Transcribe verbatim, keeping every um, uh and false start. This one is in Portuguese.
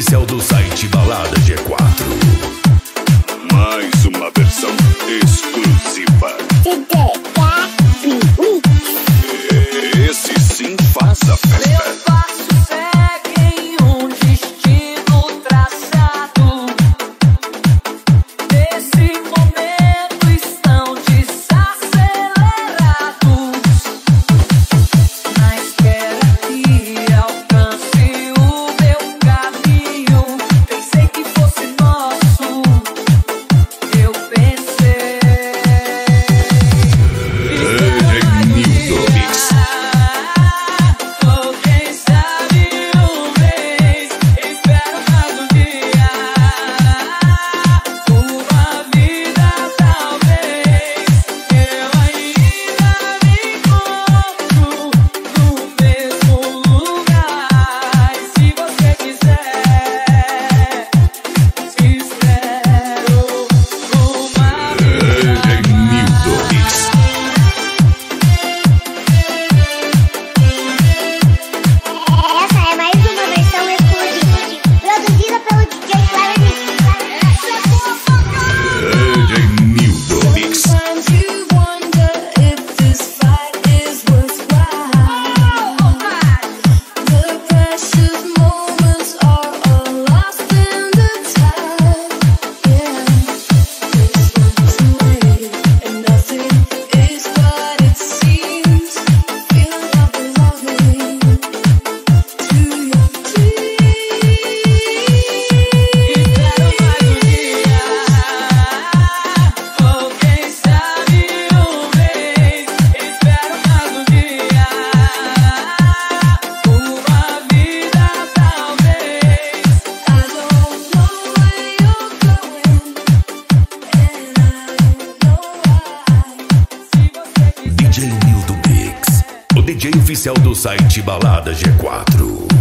oficial do site Balada G quatro. Mais uma versão exclusiva. Esse sim faz a festa. D J Nildo Mix, o D J oficial do site Balada G quatro.